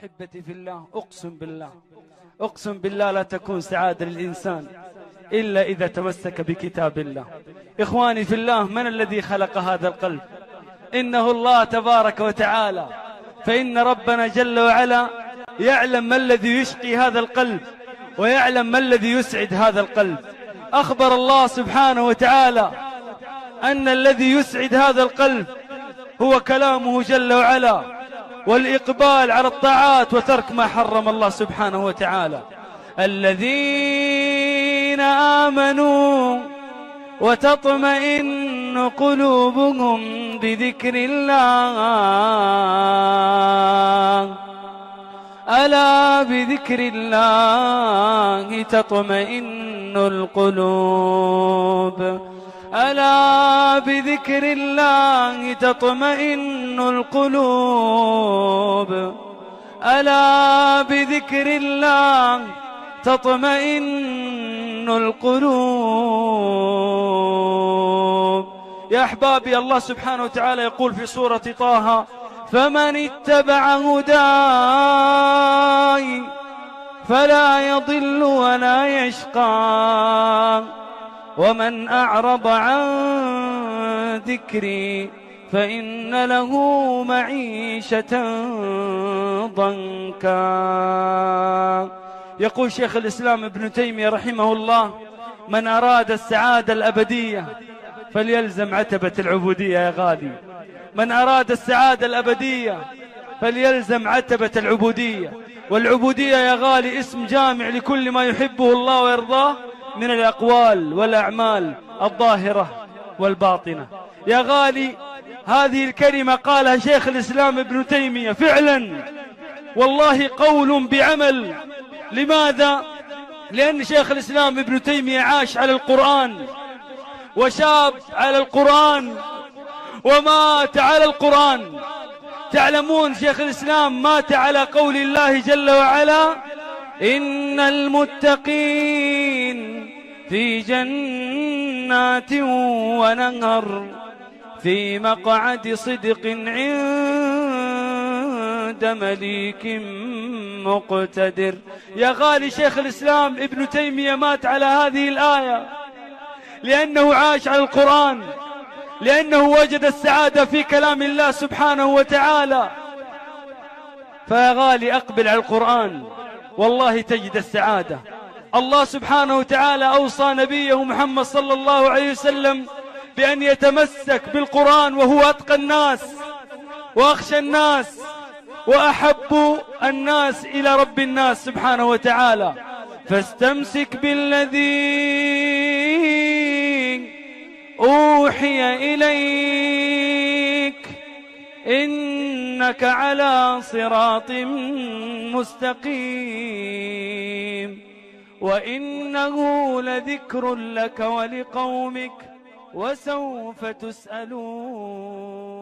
أحبتي في الله، أقسم بالله، أقسم بالله لا تكون سعادة للإنسان إلا إذا تمسك بكتاب الله. إخواني في الله، من الذي خلق هذا القلب؟ إنه الله تبارك وتعالى، فإن ربنا جل وعلا يعلم ما الذي يشقي هذا القلب ويعلم ما الذي يسعد هذا القلب. أخبر الله سبحانه وتعالى أن الذي يسعد هذا القلب هو كلامه جل وعلا، والإقبال على الطاعات وترك ما حرم الله سبحانه وتعالى. الذين آمنوا وتطمئن قلوبهم بذكر الله، ألا بذكر الله تطمئن القلوب، ألا بذكر الله تطمئن القلوب، ألا بذكر الله تطمئن القلوب. يا أحبابي، الله سبحانه وتعالى يقول في سورة طه: فمن اتبع هداي فلا يضل ولا يشقى، ومن أعرض عن ذكري فإن له معيشة ضنكا. يقول شيخ الإسلام ابن تيمية رحمه الله: من أراد السعادة الأبدية فليلزم عتبة العبودية. يا غالي، من أراد السعادة الأبدية فليلزم عتبة العبودية. والعبودية يا غالي اسم جامع لكل ما يحبه الله ويرضاه من الأقوال والأعمال الظاهرة والباطنة. يا غالي، هذه الكلمة قالها شيخ الإسلام ابن تيمية فعلا والله، قول بعمل. لماذا؟ لأن شيخ الإسلام ابن تيمية عاش على القرآن، وشاب على القرآن، ومات على القرآن. تعلمون شيخ الإسلام مات على قول الله جل وعلا: إن المتقين في جنات ونهر، في مقعد صدق عند مليك مقتدر. يا غالي، شيخ الإسلام ابن تيمية مات على هذه الآية لأنه عاش على القرآن، لأنه وجد السعادة في كلام الله سبحانه وتعالى. فيا غالي، أقبل على القرآن والله تجد السعادة. الله سبحانه وتعالى أوصى نبيه محمد صلى الله عليه وسلم بأن يتمسك بالقرآن، وهو أتقى الناس وأخشى الناس وأحب الناس إلى رب الناس سبحانه وتعالى. فاستمسك بالذي أوحي إليك، إنك على صراط مستقيم، وإنه لذكر لك ولقومك، وسوف تسألون.